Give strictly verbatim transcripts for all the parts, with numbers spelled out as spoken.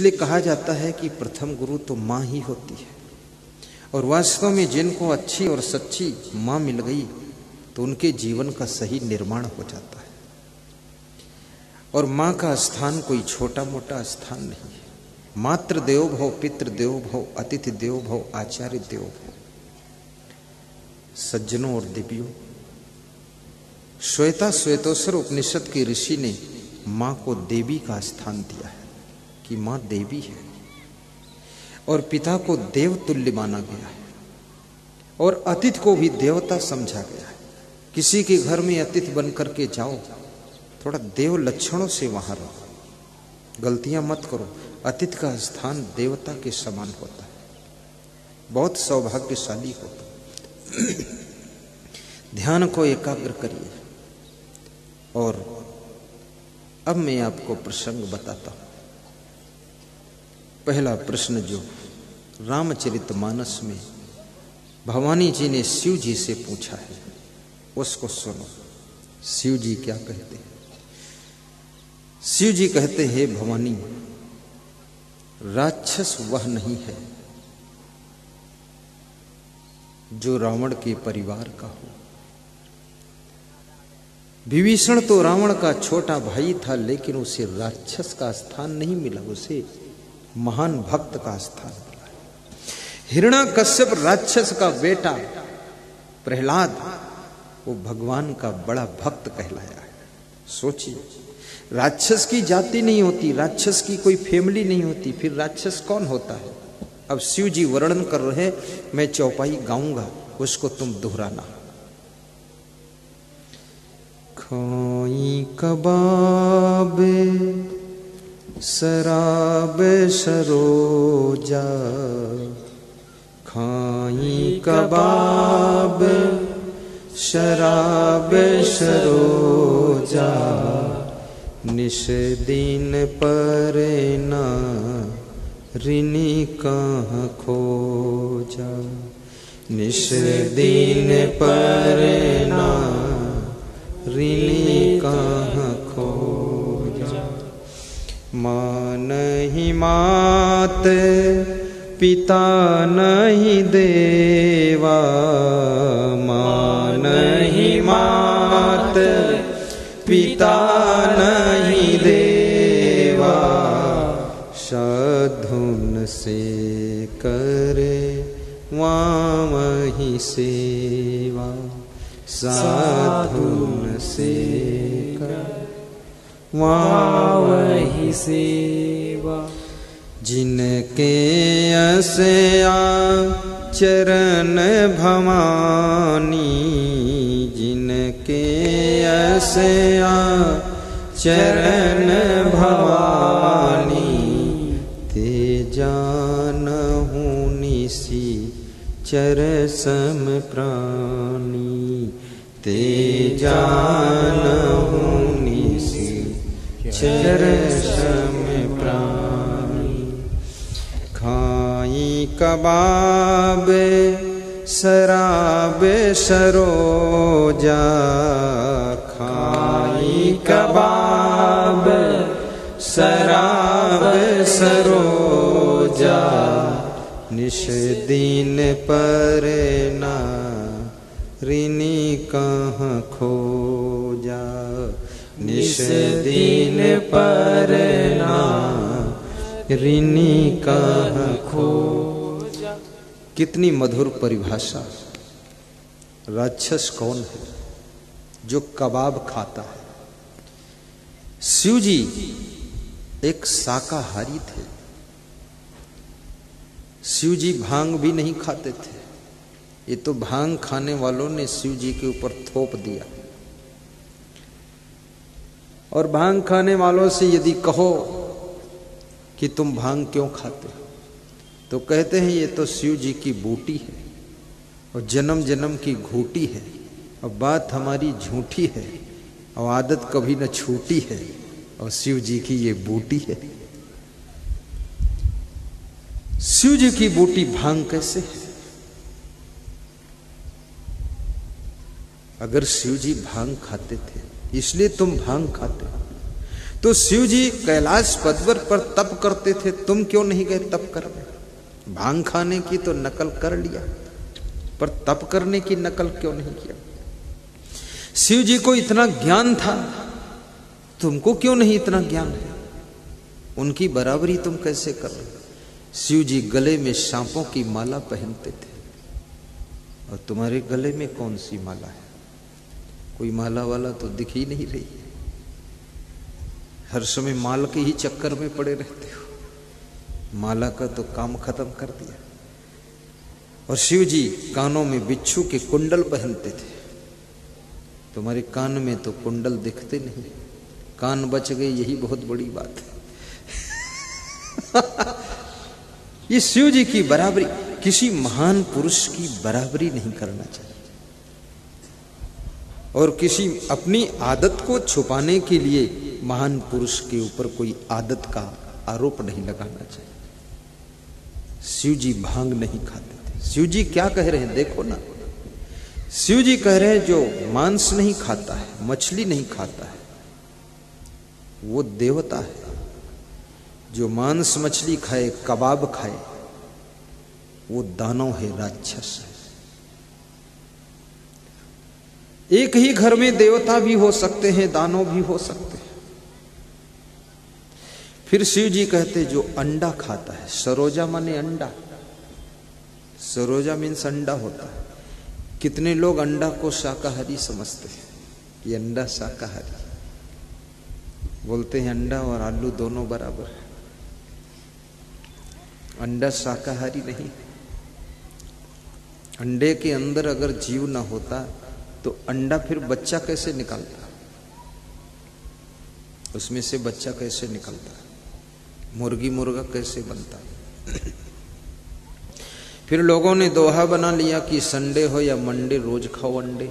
इसलिए कहा जाता है कि प्रथम गुरु तो माँ ही होती है। और वास्तव में जिनको अच्छी और सच्ची माँ मिल गई तो उनके जीवन का सही निर्माण हो जाता है। और माँ का स्थान कोई छोटा मोटा स्थान नहीं है। मातृ देवो भव, पितृदेवो भव, अतिथि देवो भव, आचार्य देवो भव। सज्जनों और देवियों, श्वेता श्वेतोसर उपनिषद के ऋषि ने माँ को देवी का स्थान दिया है कि माँ देवी है, और पिता को देव तुल्य माना गया है, और अतिथि को भी देवता समझा गया है। किसी के घर में अतिथि बन करके जाओ, थोड़ा देव लक्षणों से वहां रहो, गलतियां मत करो। अतिथि का स्थान देवता के समान होता है, बहुत सौभाग्यशाली होता है। ध्यान को एकाग्र करिए। और अब मैं आपको प्रसंग बताता हूं। पहला प्रश्न जो रामचरितमानस में भवानी जी ने शिव जी से पूछा है, उसको सुनो। शिव जी क्या कहते हैं? शिव जी कहते हैं, भवानी, राक्षस वह नहीं है जो रावण के परिवार का हो। विभीषण तो रावण का छोटा भाई था, लेकिन उसे राक्षस का स्थान नहीं मिला, उसे महान भक्त का स्थान मिला। हिरण्यकश्यप राक्षस का बेटा, प्रहलाद वो भगवान का बड़ा भक्त कहलाया है। सोचिए, राक्षस की जाति नहीं होती, राक्षस की कोई फैमिली नहीं होती, फिर राक्षस कौन होता है? अब शिव जी वर्णन कर रहे, मैं चौपाई गाऊंगा, उसको तुम दोहराना। खोई कबाब शराब सरोजा, खाई कबाब शराब सरोजा, निश दिन पर ना ऋणी कहाँ खोजा, निश दिन पर ना ऋणी कहाँ खोजा। माँ नहीं मात, पिता नहीं देवा, माँ नहीं मात, पिता नहीं देवा, साधुन से करे वामहि सेवा, साधुन से करे वामहि सेवा। जिनके ऐसे आचरण भवानी, जिनके ऐसे आचरण भवानी, जानहु निसी चर सम प्राणी, ते जानहु निसी चर सम प्राणी। खाई कबाब शराब सरोजा, खाई कबाब शराब सरोजा, निश दिन पर ना ऋणी कहाँ खोजा, निश दिन पर ना ऋणी कहाँ खोजा। कितनी मधुर परिभाषा। राक्षस कौन है? जो कबाब खाता है। शिव जी एक शाकाहारी थे। शिव जी भांग भी नहीं खाते थे। ये तो भांग खाने वालों ने शिव जी के ऊपर थोप दिया। और भांग खाने वालों से यदि कहो कि तुम भांग क्यों खाते हो, तो कहते हैं ये तो शिव जी की बूटी है और जन्म जन्म की घूटी है, और बात हमारी झूठी है, और आदत कभी न छूटी है, और शिव जी की ये बूटी है। शिव जी की बूटी भांग कैसे है? अगर शिव जी भांग खाते थे, इसलिए तुम भांग खाते हो, तो शिव जी कैलाश पदवर पर तप करते थे, तुम क्यों नहीं गए तप करने? भांग खाने की तो नकल कर लिया, पर तप करने की नकल क्यों नहीं किया? शिव जी को इतना ज्ञान था, तुमको क्यों नहीं इतना ज्ञान है? उनकी बराबरी तुम कैसे कर रहे हो? शिव जी गले में सांपों की माला पहनते थे, और तुम्हारे गले में कौन सी माला है? कोई माला वाला तो दिख ही नहीं रही है। हर समय माल के ही चक्कर में पड़े रहते हो, माला का तो काम खत्म कर दिया। और शिव जी कानों में बिच्छू के कुंडल पहनते थे, तुम्हारे कान में तो कुंडल दिखते नहीं, कान बच गए, यही बहुत बड़ी बात है। ये शिव जी की बराबरी, किसी महान पुरुष की बराबरी नहीं करना चाहिए, और किसी अपनी आदत को छुपाने के लिए महान पुरुष के ऊपर कोई आदत का आरोप नहीं लगाना चाहिए। शिव जी भांग नहीं खाते थे। शिव जी क्या कह रहे हैं देखो ना, शिव जी कह रहे हैं जो मांस नहीं खाता है, मछली नहीं खाता है, वो देवता है। जो मांस मछली खाए, कबाब खाए, वो दानव है, राक्षस है। एक ही घर में देवता भी हो सकते हैं, दानव भी हो सकते हैं। फिर शिव जी कहते जो अंडा खाता है, सरोजा माने अंडा, सरोजा मीन्स अंडा होता है। कितने लोग अंडा को शाकाहारी समझते हैं, ये अंडा शाकाहारी बोलते हैं, अंडा और आलू दोनों बराबर है। अंडा शाकाहारी नहीं, अंडे के अंदर अगर जीव ना होता तो अंडा फिर बच्चा कैसे निकलता, उसमें से बच्चा कैसे निकलता, मुर्गी मुर्गा कैसे बनता। फिर लोगों ने दोहा बना लिया कि संडे हो या मंडे रोज खाओ अंडे।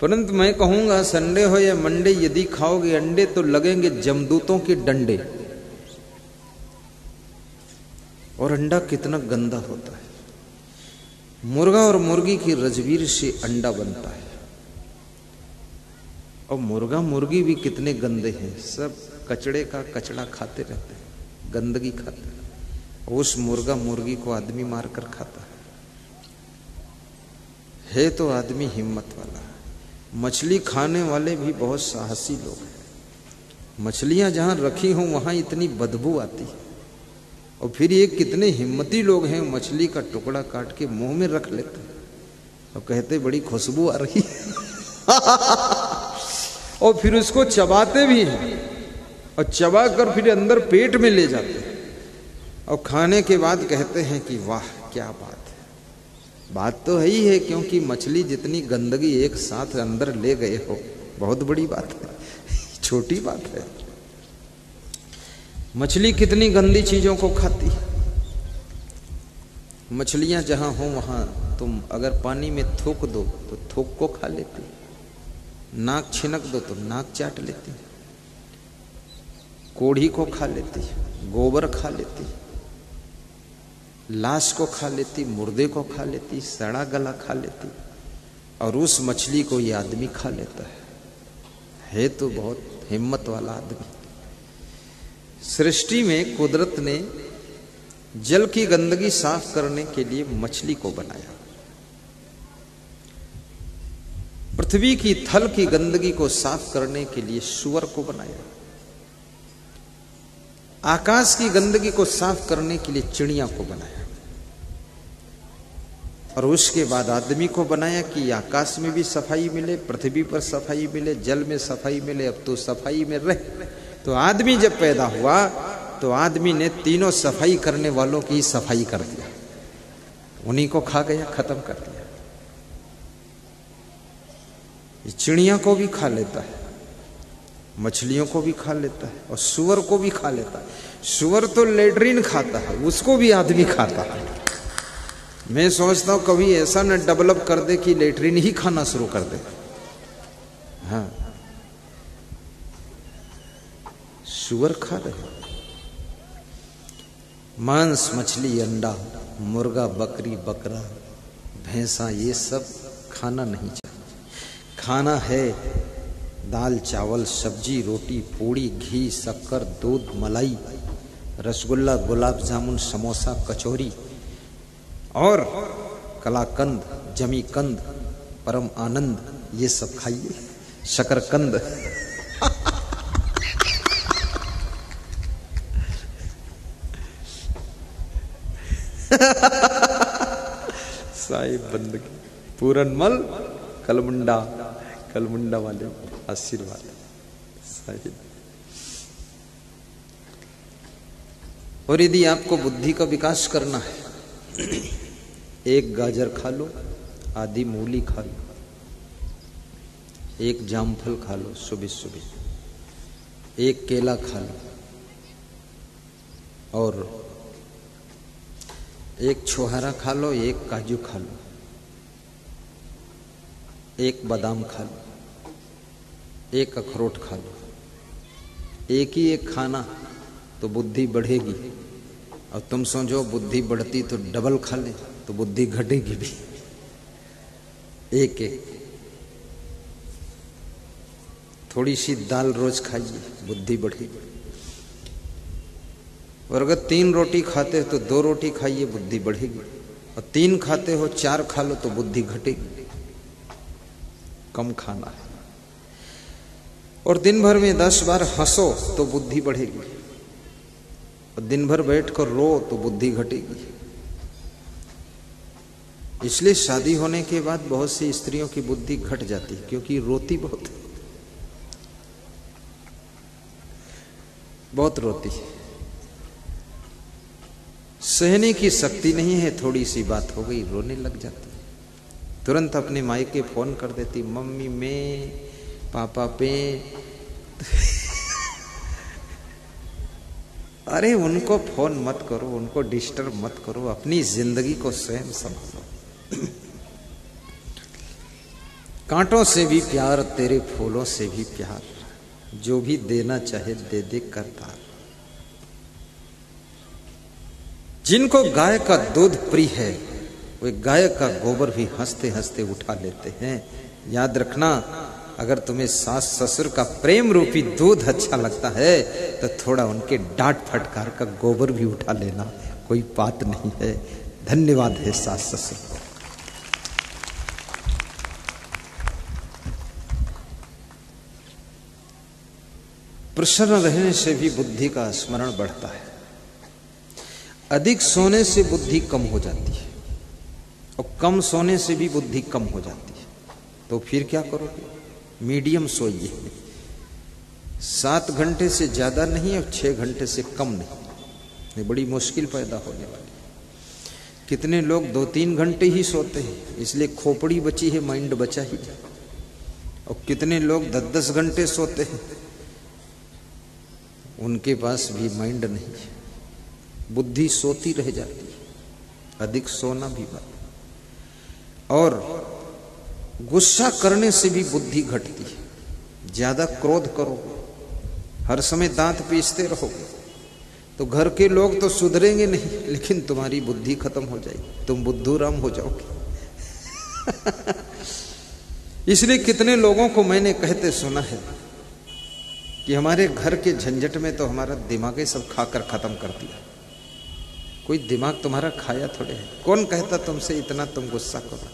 परंतु मैं कहूंगा संडे हो या मंडे यदि खाओगे अंडे तो लगेंगे जमदूतों के डंडे। और अंडा कितना गंदा होता है, मुर्गा और मुर्गी की रजवीर से अंडा बनता है। और मुर्गा मुर्गी भी कितने गंदे हैं, सब कचड़े का कचड़ा खाते रहते हैं, गंदगी खाते हैं। उस मुर्गा मुर्गी को आदमी मारकर खाता है, है तो आदमी हिम्मत वाला। मछली खाने वाले भी बहुत साहसी लोग हैं, मछलियां जहां रखी हों वहां इतनी बदबू आती है, और फिर ये कितने हिम्मती लोग हैं, मछली का टुकड़ा काट के मुंह में रख लेते हैं और कहते बड़ी खुशबू आ रही है। और फिर उसको चबाते भी हैं, और चबा कर फिर अंदर पेट में ले जाते हैं, और खाने के बाद कहते हैं कि वाह क्या बात है। बात तो यही है, क्योंकि मछली जितनी गंदगी एक साथ अंदर ले गए हो, बहुत बड़ी बात है, छोटी बात है। मछली कितनी गंदी चीजों को खाती है। मछलियां जहां हो वहां तुम अगर पानी में थूक दो तो थूक को खा लेती, नाक छिनक दो तो नाक चाट लेती, कोढ़ी को खा लेती, गोबर खा लेती, लाश को खा लेती, मुर्दे को खा लेती, सड़ा गला खा लेती, और उस मछली को ये आदमी खा लेता है, है तो बहुत हिम्मत वाला आदमी। सृष्टि में कुदरत ने जल की गंदगी साफ करने के लिए मछली को बनाया, पृथ्वी की थल की गंदगी को साफ करने के लिए सूअर को बनाया, आकाश की गंदगी को साफ करने के लिए चिड़िया को बनाया, और उसके बाद आदमी को बनाया कि आकाश में भी सफाई मिले, पृथ्वी पर सफाई मिले, जल में सफाई मिले। अब तो सफाई में रह तो आदमी जब पैदा हुआ तो आदमी ने तीनों सफाई करने वालों की सफाई कर दिया, उन्हीं को खा गया, खत्म कर दिया। ये चिड़िया को भी खा लेता है, मछलियों को भी खा लेता है, और सुअर को भी खा लेता है। सुअर तो लेटरिन खाता है, उसको भी आदमी खाता है। मैं सोचता हूं कभी ऐसा न डेवलप कर दे कि लेटरिन ही खाना शुरू कर दे। हाँ, सुअर खा रहे, मांस मछली अंडा मुर्गा बकरी बकरा भैंसा ये सब खाना नहीं चाहिए। खाना है दाल चावल सब्जी रोटी पूड़ी घी शक्कर दूध मलाई रसगुल्ला गुलाब जामुन समोसा कचौरी और कलाकंद जमीकंद परम आनंद ये सब खाइए। शकरकंद साहिब बंदगी पूरनमल कलमुंडा कलमुंडा वाले आशीर्वाद साहिब। और यदि आपको बुद्धि का विकास करना है, एक गाजर खा लो, आधी मूली खा लो, एक जामफल खा लो सुबह सुबह, एक केला खा लो और एक छोहरा खा लो, एक काजू खा लो, एक बादाम खा लो, एक अखरोट खा लो। एक ही एक खाना तो बुद्धि बढ़ेगी, और तुम समझो बुद्धि बढ़ती तो डबल खा ले तो बुद्धि घटेगी भी। एक एक थोड़ी सी दाल रोज खाइए, बुद्धि बढ़ेगी। और अगर तीन रोटी खाते हो तो दो रोटी खाइए, बुद्धि बढ़ेगी। और तीन खाते हो चार खा लो तो बुद्धि घटेगी। कम खाना है। और दिन भर में दस बार हंसो तो बुद्धि बढ़ेगी, और दिन भर बैठकर रो तो बुद्धि घटेगी। इसलिए शादी होने के बाद बहुत सी स्त्रियों की बुद्धि घट जाती है, क्योंकि रोती बहुत है, बहुत रोती है, सहने की शक्ति नहीं है। थोड़ी सी बात हो गई रोने लग जाती, तुरंत अपने मायके फोन कर देती, मम्मी में पापा पे। अरे उनको फोन मत करो, उनको डिस्टर्ब मत करो, अपनी जिंदगी को स्वयं संभालो। कांटों से भी प्यार तेरे फूलों से भी प्यार, जो भी देना चाहे दे दे करतार। जिनको गाय का दूध प्रिय है वे गाय का गोबर भी हंसते हंसते उठा लेते हैं। याद रखना, अगर तुम्हें सास ससुर का प्रेम रूपी दूध अच्छा लगता है तो थोड़ा उनके डांट फटकार का गोबर भी उठा लेना, कोई बात नहीं है। धन्यवाद है सास ससुर को। प्रसन्न रहने से भी बुद्धि का स्मरण बढ़ता है। अधिक सोने से बुद्धि कम हो जाती है, और कम सोने से भी बुद्धि कम हो जाती है। तो फिर क्या करोगे? मीडियम सोइए, सात घंटे से ज़्यादा नहीं और छः घंटे से कम नहीं। ये बड़ी मुश्किल पैदा होने वाली है। कितने लोग दो तीन घंटे ही सोते हैं, इसलिए खोपड़ी बची है, माइंड बचा ही है। और कितने लोग दस दस घंटे सोते हैं, उनके पास भी माइंड नहीं है, बुद्धि सोती रह जाती है। अधिक सोना भी मत। और गुस्सा करने से भी बुद्धि घटती है। ज्यादा क्रोध करोगे, हर समय दांत पीसते रहोगे तो घर के लोग तो सुधरेंगे नहीं, लेकिन तुम्हारी बुद्धि खत्म हो जाएगी, तुम बुद्धूराम हो जाओगे। इसलिए कितने लोगों को मैंने कहते सुना है कि हमारे घर के झंझट में तो हमारा दिमागे सब खाकर खत्म कर दिया। कोई दिमाग तुम्हारा खाया थोड़े है? कौन कहता तुमसे इतना तुम गुस्सा करो?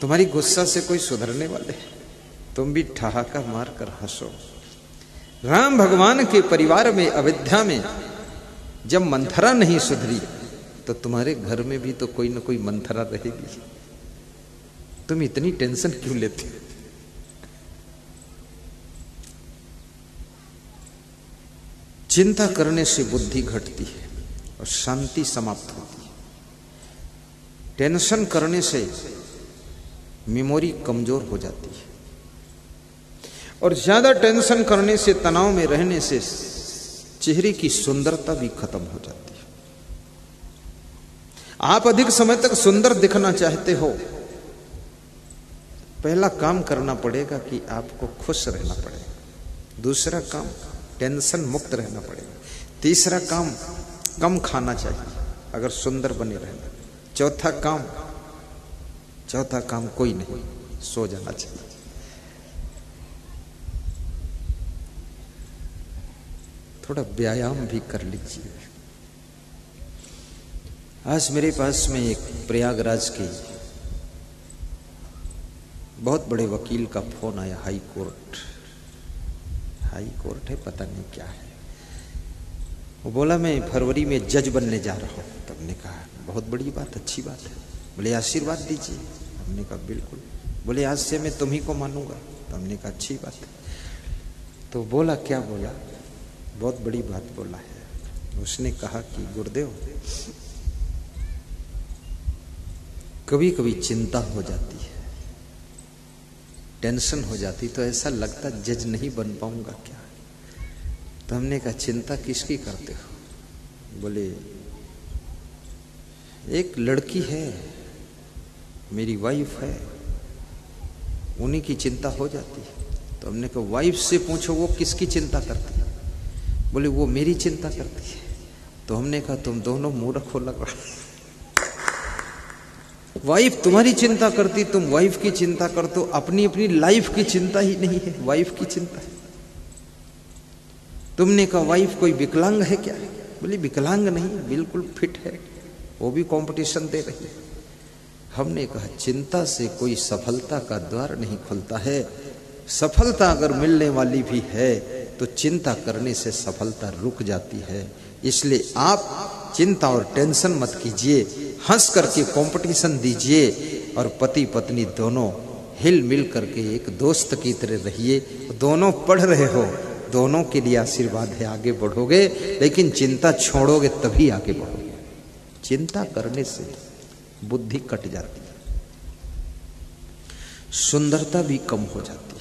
तुम्हारी गुस्सा से कोई सुधरने वाले? तुम भी ठहाका मार कर हंसो। राम भगवान के परिवार में अविद्या में जब मंथरा नहीं सुधरी तो तुम्हारे घर में भी तो कोई ना कोई मंथरा रहेगी। तुम इतनी टेंशन क्यों लेते हो? चिंता करने से बुद्धि घटती है और शांति समाप्त होती है। टेंशन करने से मेमोरी कमजोर हो जाती है, और ज्यादा टेंशन करने से, तनाव में रहने से चेहरे की सुंदरता भी खत्म हो जाती है। आप अधिक समय तक सुंदर दिखना चाहते हो, पहला काम करना पड़ेगा कि आपको खुश रहना पड़ेगा। दूसरा काम टेंशन मुक्त रहना पड़ेगा। तीसरा काम कम खाना चाहिए अगर सुंदर बने रहना। चौथा काम चौथा काम कोई नहीं, सो जाना चाहिए। थोड़ा व्यायाम भी कर लीजिए। आज मेरे पास में एक प्रयागराज के बहुत बड़े वकील का फोन आया। हाई कोर्ट हाई कोर्ट है, पता नहीं क्या है। वो बोला मैं फरवरी में जज बनने जा रहा हूँ। तब ने कहा बहुत बड़ी बात, अच्छी बात है। बोले आशीर्वाद दीजिए। हमने कहा बिल्कुल। बोले आज से मैं तुम्ही को मानूंगा। तो हमने कहा अच्छी बात है। तो बोला क्या बोला, बहुत बड़ी बात बोला है। उसने कहा कि गुरुदेव कभी कभी चिंता हो जाती है, टेंशन हो जाती, तो ऐसा लगता जज नहीं बन पाऊंगा क्या। तो हमने कहा चिंता किसकी करते हो। बोले एक लड़की है, मेरी वाइफ है, उन्हीं की चिंता हो जाती है। तो हमने कहा वाइफ से पूछो वो किसकी चिंता करती है। बोले वो मेरी चिंता करती है। तो हमने कहा तुम दोनों मूर्ख हो लग रहा। वाइफ तुम्हारी चिंता करती, तुम वाइफ की चिंता करते हो, अपनी अपनी लाइफ की चिंता ही नहीं है, वाइफ की चिंता है। तुमने कहा वाइफ कोई विकलांग है क्या। बोली विकलांग नहीं, बिल्कुल फिट है, वो भी कंपटीशन दे रही है। हमने कहा चिंता से कोई सफलता का द्वार नहीं खुलता है, सफलता अगर मिलने वाली भी है तो चिंता करने से सफलता रुक जाती है। इसलिए आप चिंता और टेंशन मत कीजिए, हंस करके कंपटीशन दीजिए और पति पत्नी दोनों हिल मिल करके एक दोस्त की तरह रहिए। दोनों पढ़ रहे हो, दोनों के लिए आशीर्वाद है, आगे बढ़ोगे, लेकिन चिंता छोड़ोगे तभी आगे बढ़ोगे। चिंता करने से बुद्धि कट जाती है, सुंदरता भी कम हो जाती है।